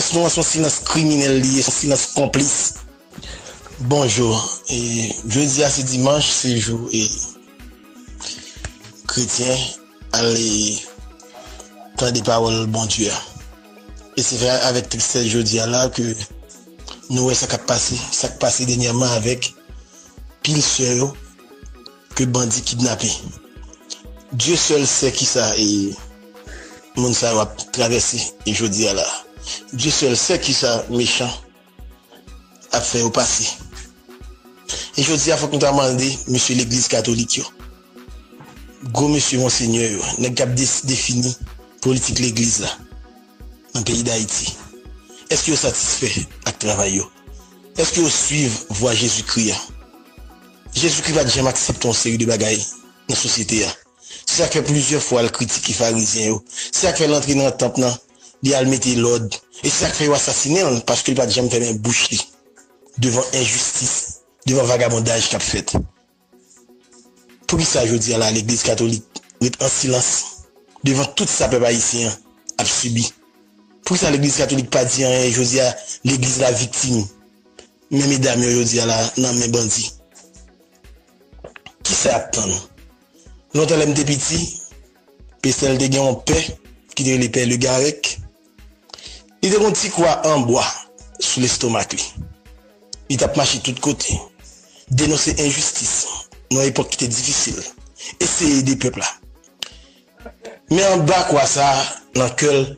silence noir, son silence criminel lié, son silence complice. Bonjour. Et jeudi à ce dimanche, c'est jour et chrétien aller dans des paroles bon Dieu. Et c'est vrai avec tout ce jeudi là que nous ça a passé, dernièrement avec pile sérieux que bandit kidnappé. Dieu seul sait qui ça et mon ça va traverser et jeudi là. Dieu seul sait qui ça méchant a fait au passé. Et je dis, il faut que nous demandions, monsieur l'église catholique, gros monsieur monseigneur, nous avons défini la politique de l'église dans le pays d'Haïti. Est-ce que vous êtes satisfait avec le travail? Est-ce que vous suivez la voie Jésus-Christ? Jésus-Christ va jamais accepter une série de bagailles dans la société. C'est ça que plusieurs fois le critique les pharisiens. C'est ça que l'entrée dans le temple, il a mis l'ordre. Et c'est ça que vous assassinez parce qu'il va jamais faire une bouche devant injustice. Devant vagabondage qu'a fait. Pour qui ça je dis à l'église catholique, est en silence devant toute sa peuple haïtien a subi. Pour ça l'église catholique pas dit rien, je dis à l'église la victime. Mais mesdames, je dis à la non mes bandits. Qui ça attend? Longtemps l'aime des petits, Pestel de gagne en paix, qui ne les paie le garec. Il te petit quoi en bois sous l'estomac. Il t'a marché de tous côtés. Dénoncer injustice dans une époque qui était difficile. Essayer des peuples là. Mais en bas, quoi, ça, dans le cœur,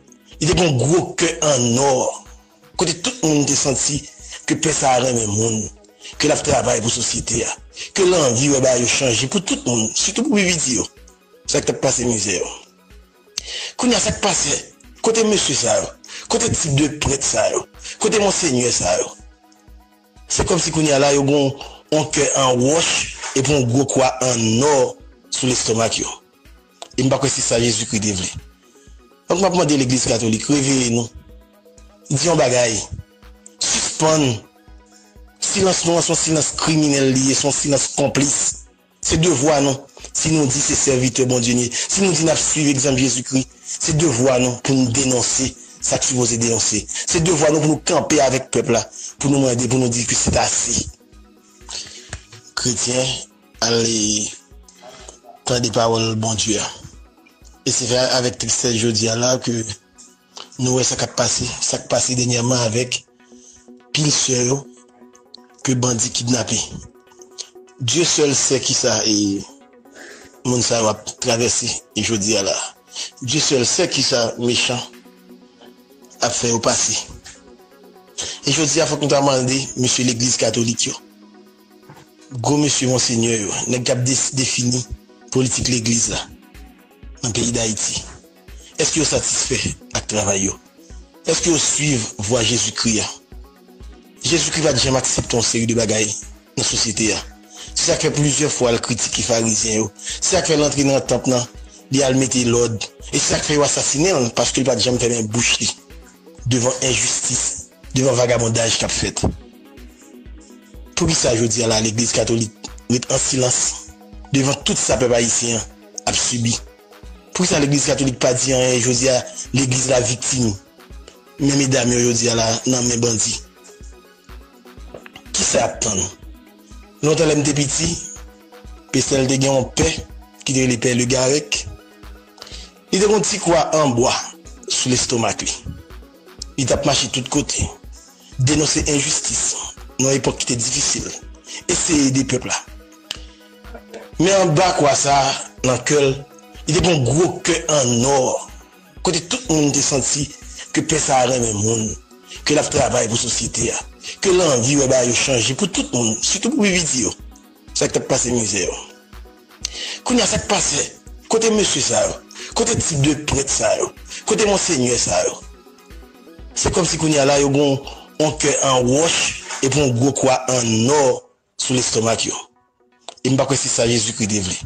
il était un gros cœur en or. Côté tout le monde a senti que personne a aimé le monde, que la travail pour la société, que l'envie a changé pour tout le monde, surtout pour les vidéos. Ça qui a passé misère. Quand il y a ça qui passé, côté monsieur ça, côté type de prêtre ça, côté monseigneur ça. C'est comme si qu'on y a là, on a un cœur en roche et puis on gros quoi en or sous l'estomac. Et je ne sais pas si c'est ça Jésus-Christ devait. Donc, je vais demander à l'église catholique, réveillez-nous. Disons bagaille. Suspend. Silence noir, son silence criminel lié, son silence complice. C'est deux voix, non. Si nous dit c'est serviteur bon Dieu, si nous dit nous suivons l'exemple Jésus-Christ, c'est deux voix, non, pour nous dénoncer. Ça que vous avez dénoncé. C'est devoir nous pour nous camper avec le peuple là, pour nous aider, pour nous dire que c'est assez. Chrétiens, allez dans des paroles bon Dieu. Et c'est vrai avec tout ce jeudi là que nous ça a passé, dernièrement avec pile sérieux que bandit kidnappé. Dieu seul sait qui ça et mon ça va traverser et jeudi là. Dieu seul sait qui ça méchant a fait au passé. Et je dis, il faut que nous demandions, monsieur l'église catholique, gros monsieur monseigneur, nous avons défini la politique de l'église dans le pays d'Haïti. Est-ce que vous êtes satisfait avec le travail? Est-ce que vous suivez la voie Jésus-Christ? Jésus-Christ va jamais accepter une série de bagailles dans la société. C'est ça que plusieurs fois le critique les pharisiens. C'est ça que l'entrée dans le temple, il a mis l'ordre. Et c'est ça que vous assassinez parce qu'il va jamais faire une bouche devant injustice, devant vagabondage qu'a fait. Pour qui ça je dis à l'église catholique, est en silence devant toute sa peuple haïtien a subi. Pour qui ça l'église catholique pas dit rien, je dis à l'église la victime. Mais mesdames, je dis à la non mes bandits. Qui ça attend? Longtemps l'aime des petits, Pestel de gagne en paix, qui ne les paie le garec. Il était un petit quoi en bois sous l'estomac. Il t'a marché de tous côtés. Dénoncer injustice dans une époque qui était difficile. Essayer des peuples là. Mais en bas, quoi, ça, dans le cœur, il était un gros cœur en or. Côté tout le monde a senti que personne a aimé le monde, que le travail pour la société, que l'envie a changé pour tout le monde, surtout pour les vidéos. Ça qui a passé misère. Quand il y a ça qui passé, côté monsieur ça, côté type de prêtre ça, côté monseigneur ça. C'est comme si qu'on y a là, on a un cœur en roche et puis on gros quoi en or sous l'estomac. Et je ne sais pas si c'est ça Jésus-Christ devait.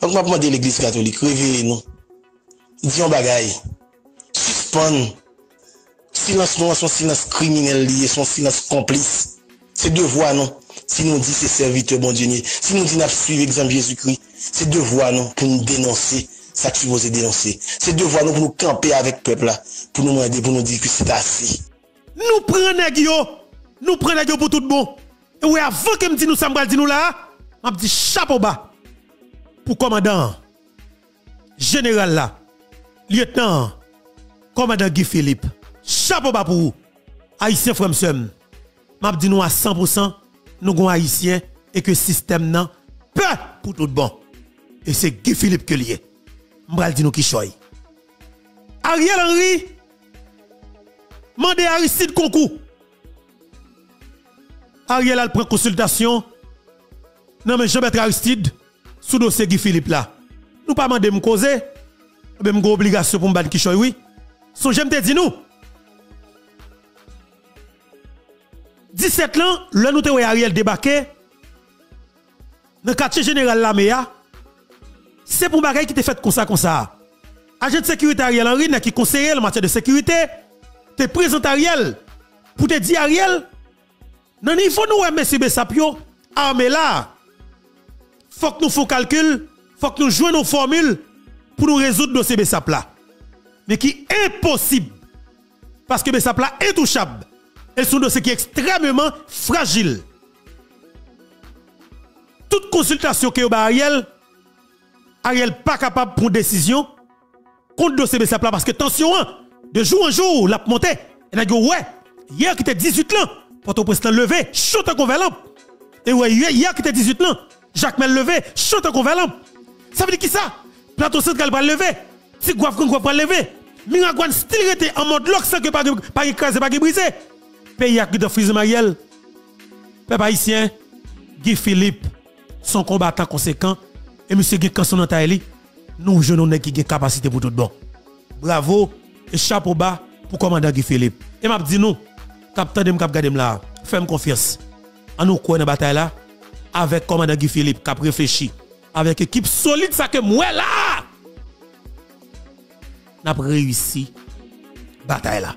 Donc je vais demander à l'église catholique, réveillez-nous. Disons bagaille. Suspend. Silence noir, son silence criminel lié, son silence complice. C'est deux voix, non. Si nous dit c'est serviteur bon Dieu, si nous dit nous suivons l'exemple Jésus-Christ, c'est deux voix, non, pour nous dénoncer. ça qui vous est dénoncé. C'est devoir nous camper avec le peuple là, pour nous aider, pour nous dire que c'est assez. Nous prenons les gens, nous prenons les gens pour tout le monde. Et oui, avant que me dit nous ça, me dit nous là, on me dit chapeau bas pour commandant général là, lieutenant commandant Guy Philippe. Chapeau bas pour vous, haïtien frère Msem. M'a dit nous à 100%, nous sommes haïtiens et que le système n'a pas pour tout bon. Et c'est Guy Philippe que lié. M'bral dit nous qui choy. Ariel Henry, mande Aristide Konkou. Ariel a pris consultation. Non mais Jean-Bertrand Aristide, sous dossier Guy Philippe là. Nous pas mandé m'causer, mais m'gon obligation pour m'bal qui choy, oui. So j'aime te dire nous. 17 ans, le nous te Ariel débarqué dans le quartier général Lamea. C'est pour bagaille qui te fait comme ça. Agent de sécurité Ariel Henry, qui conseille en matière de sécurité, te présente Ariel pour te dire Ariel, non, il faut nous aimer si Bessapio, armé là. Faut que nous fassions calcul, faut que nous jouions nos formules pour nous résoudre le dossier Bessap là. Mais qui est impossible. Parce que Bessap là est intouchable. Et son dossier qui est extrêmement fragile. Toute consultation que vous avez Ariel, Ariel n'est pas capable de prendre décision contre dossier Bessap là parce que tension, de jour en jour, la montée. Et a dit ouais, hier qui était 18 ans, Port-au-Prince levé, chante en convalampe. Et ouais, hier qui était 18 ans, Jacques Mel levé, chante en convalampe. Ça veut dire qui ça? Plateau Central va lever, Tigouaf Kongouaf va lever, Miragouane style était en mode lock sans que pas écraser, pas briser. Pays à Gudofriz Mariel, peuple haïtien, Guy Philippe, son combattant conséquent, et M. Guy Kanson nous jeunes qui ont capacité pour tout bon. Bravo et chapeau bas pour commandant Guy Philippe. Et m'a dit nous, capitaine de Gadem là, fais-moi confiance. En nous croyons dans la bataille là, avec commandant Guy Philippe qui a réfléchi, avec équipe solide, ça que moi là, n'a réussi la bataille là.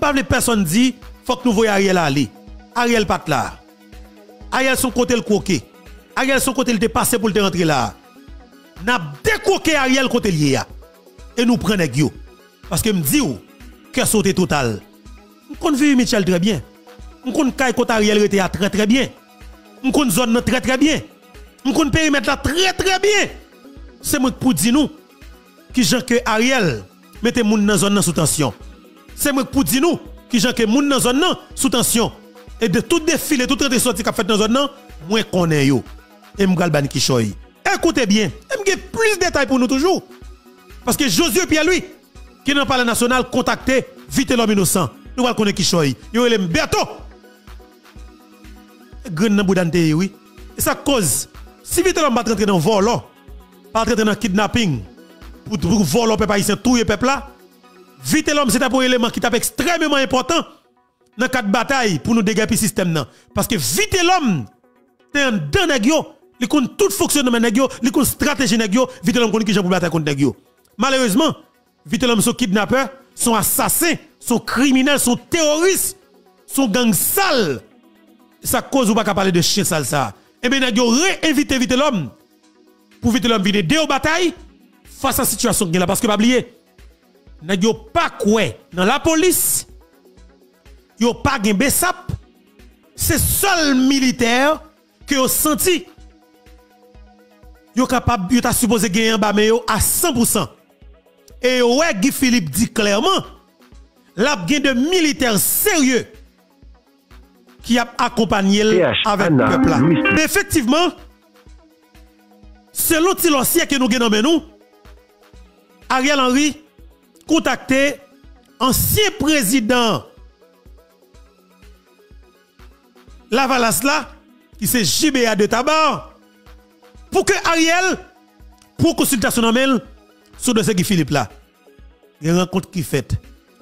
Pas les personnes dit faut que nous voyons Ariel aller. Ariel pas là. Ariel son côté le croqué. Ariel son côté le dépassé pour le rentrer là. N'a décroqué Ariel côté lié et nous prenons yo parce que me dit que sauté total. On connaît Michel très bien. On connaît côté Ariel était très très bien. On connaît zone très très bien. On connaît périmètre là très très bien. C'est moi pour dire nous qui gens que Ariel mettez moun dans zone sous tension. C'est moi pour dire nous qui gens que moun dans zone sous tension et de tout défilé tout traité sorti qu'a fait dans zone moi connais yo et m'gal ban ki choy. Écoutez bien, j'ai plus de détails pour nous toujours parce que Josué Pierre lui qui n'a pas la nationale contacté vite l'homme innocent. Nous va connaître qui choy. Yo le Mberto. Grand nan boudante oui. Et ça cause si vite l'homme pas rentrer dans vol, pas rentrer dans kidnapping pour voler peuple haïtien touyer peuple là. Vite l'homme, c'est un élément qui est extrêmement important dans quatre batailles pour nous dégager le système. Parce que vite l'homme, c'est un dégât. Il compte tout fonctionnement négio, il compte stratégie négio, vite l'homme connaît qui j'ai pour battre contre négio. Malheureusement, vite l'homme sont kidnappeurs, sont assassins, sont criminels, sont terroristes, sont gangs sales. Ça cause ou pas qu'à parler de chien sale ça. Et bien négio réinvite vite l'homme pour vite l'homme vider deux batailles face à la situation qui est là. Parce que pas oublier. N'yo pas quoi dans la police, yo pas gen Bessap, c'est seul militaire que yo senti yo capable yo ta supposé gagner en bas mais yo à 100%. Et ouais Guy Philippe dit clairement, l'a gen de militaires sérieux qui a accompagné avec le peuple là. Mais effectivement, selon Tilosier que nous gagnons dans nous, Ariel Henry contacté ancien président Lavalas là, qui c'est JBA de Tabar, pour que Ariel, pour consultation normale, sur le dossier Guy Philippe là. Il y a une rencontre qui fait.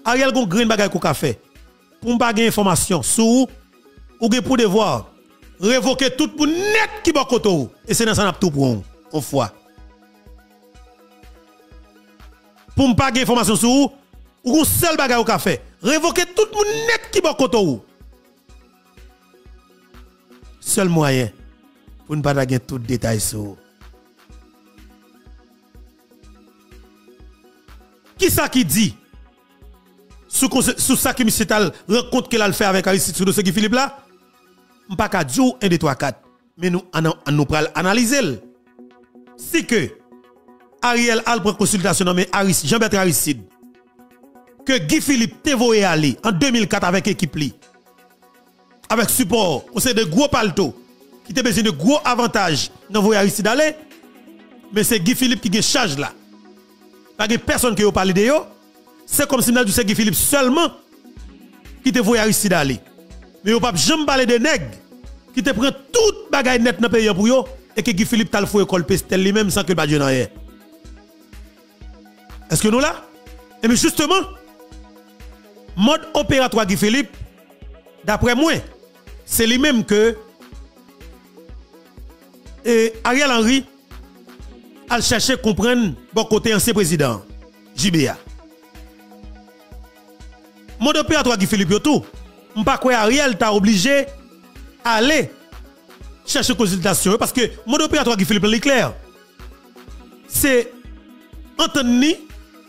Ariel, il y a une grande bagaille qu'on a fait. Pour ne pas gagner information sur ou pour devoir révoquer tout pour net qui va côté. Et c'est dans ça qu'on a tout pour on fois. Pour ne pas gagner information sur vous, ou seul bagage au café. Révoquer tout le monde net qui va contre vous. Seul moyen pour ne pas gagner tout détail sur vous. Qui ça qui dit? Sous ça que M. Tal rencontre qu'il a fait avec Aristide sur le dossier Philippe là? Je ne peux pas dire 1, 2, 3, 4. Mais nous, nous prenons analyser. Si que Ariel a pris consultation nommé Jean-Bertrand Aristide, que Guy Philippe Tevoé Ali en 2004 avec l'équipe li, avec support, on sait de gros palto, qui te besoin de gros avantages dans Aristide aller, mais c'est Guy Philippe qui a charge là. Parce que personne qui a parlé de yo, c'est comme si nous disons Guy Philippe seulement qui te voyait Aristide aller. Mais on ne peut jamais parler de nègres qui te prend toute bagaille net dans le pays pour yo. Et que Guy Philippe t'a le fouet col pestel lui-même sans que le badjou n'en ait. Est-ce que nous là? Et mais justement, mode opératoire Guy Philippe, d'après moi, c'est lui-même que Ariel Henry a cherché à comprendre bon côté ancien président, JBA. Mode opératoire Guy Philippe, yo tout. M'pa quoi Ariel t'a obligé à aller chercher consultation parce que mon opérateur Guy Philippe est clair. C'est entendre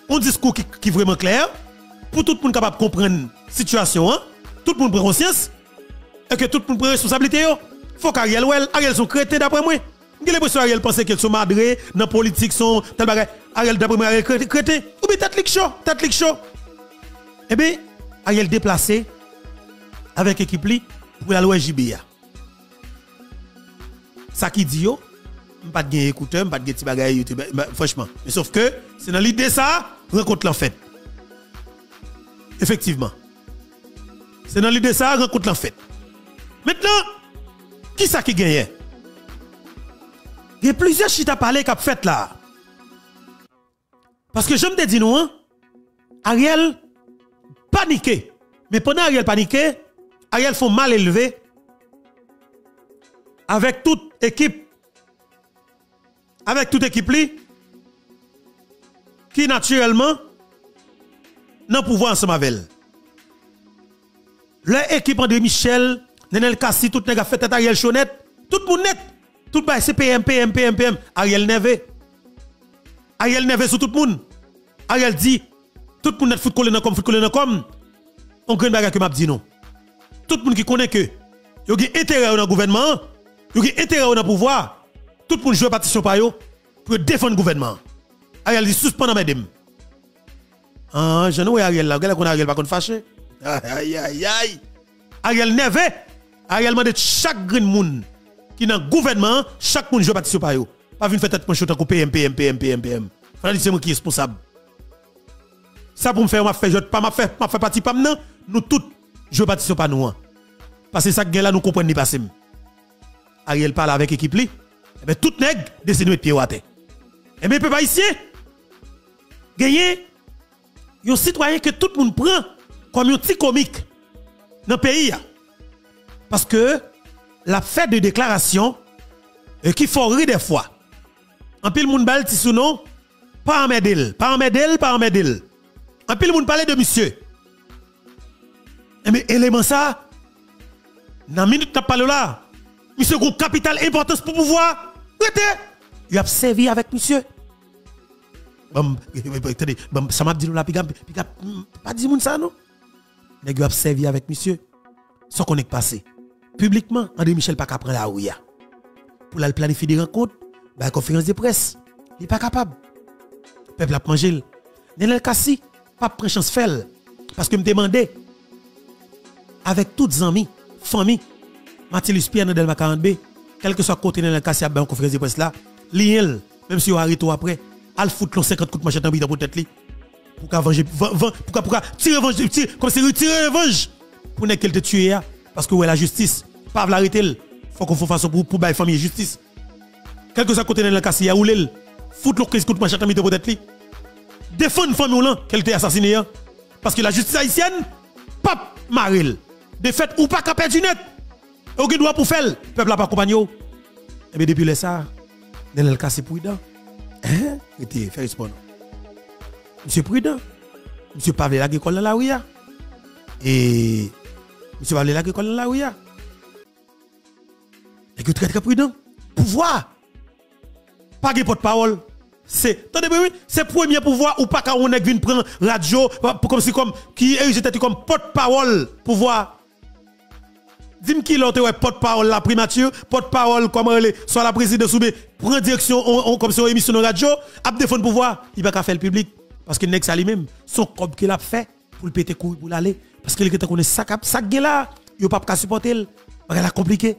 un discours qui est vraiment clair pour tout le monde capable de comprendre la situation, hein? Tout le monde prend conscience et que tout le monde prend responsabilité. Il faut qu'Ariel Ariel sont crétés d'après moi. Il y a l'impression qu'Ariel pense qu'ils sont madrés dans la politique, sont tel bagage. Ariel d'après moi, Ariel crété. Ou bien t'as clic chaud. Eh bien, Ariel déplacé avec l'équipe pour la loi JBA. Ça qui dit, je ne pas de écouteur, je ne pas de petit bagage YouTube, franchement. Mais sauf que, c'est dans l'idée ça, rencontre l'en fait. Effectivement. C'est dans l'idée ça, rencontre l'en fait. Maintenant, qui ça qui gagne? Il y a plusieurs chita parler qui a fait là. Parce que je me te dis, non, Ariel paniqué. Mais pendant Ariel paniqué, Ariel font mal élevé avec toute équipe, li, qui naturellement n'a pouvoir ensemble avec elle. L'équipe André Michel, Nenel Kassi, tout le monde a fait tête Ariel Chonette, tout le monde net, tout le monde c'est PM, Ariel Neve sur tout le monde. Ariel dit, tout le monde net fout coller dans comme, on gagne bagarre que m'a dit non. Tout le monde qui connaît que, il y a intérêt dans le gouvernement, il y a intérêt au pouvoir. Tout le monde joue partition par yo pour défendre le gouvernement. Ariel dit suspendre madame. Ah, je ne vois Ariel là, regarde qu'on Ariel pas qu'on fâché. Aïe. Ariel nervé. Ariel mande chaque green monde qui dans gouvernement, chaque monde joue partition par yo. Pas venir faire tête pencher tant qu'on PM. Fallait dire c'est moi qui est responsable. Ça pour me faire m'a fait partie pas maintenant, nous tous joue partition par nous. Parce que ça gain là nous comprendre ni passer. Ariel parle avec l'équipe li, mais tout nègre décide de mettre pied à terre. Et bien, peuple haïtien, gagner, un citoyen que tout le monde prend comme un petit comique dans le pays. Parce que la fête de déclaration, qui faut rire des fois, en pile moun bal ti sou non, pas en medel. En pile moun parle de monsieur. Et bien, élément ça, dans la minute n'a pas là. Monsieur a un capital importance pour pouvoir prêter. Il a servi avec monsieur. Attendez, ça m'a dit nous la pigam. Pas dit moun ça non. Il a servi avec monsieur. Sans qu'on est passé. Publiquement, André Michel pas capable la ouya. Pour la planifier des rencontres, la conférence de presse, il n'est pas capable. Le peuple a mangé. Nenel Kassi, pas de chance faire. Parce que me demandait, avec toutes les amis, famille, Mathilus Pierre dans Delma 40B, quel que soit côté dans le cas, il y a une conférence de presse là, l'IL, même si on arrête après, elle fout 50 coups de machette en bidon pour tête li. Pourquoi tirer revanche, comme si retirer revanche pour ne qu'elle te tue, parce que ouais la justice, pas l'arrêter, il faut qu'on fasse façon pour la famille justice. Quel que soit côté dans le cas, il y a ou l'IL, fout 15 coups de machette en bidon pour tête li. Défendre famille ou là, qu'elle te assassiné, parce que la justice haïtienne, pas maril. Défaite ou pas qu'à perdre du net. Aucun droit pour faire, le peuple n'a pas accompagné. Et bien depuis ça, Nenel Kassi prudent. Hein? Rete, fais répondre. Monsieur prudent. Monsieur Pavle l'agricole dans la ouïa. Et monsieur Pavle l'agricole dans la ouïa. Et que très prudent. Pouvoir. Pas de porte-parole. c'est le premier pouvoir ou pas quand on est prendre radio comme si comme qui est comme porte-parole pouvoir. Dis-moi qui l'autre ouais porte-parole la primature, porte-parole comment elle est, soit la présidente soube, prend direction comme si on émission de radio, a défendre pouvoir, il va pas faire le public parce que nex à lui-même son cob qu'il a fait pour le péter couille pour l'aller parce qu'il était connaît sac là, il pas capable supporter, elle va la compliquer.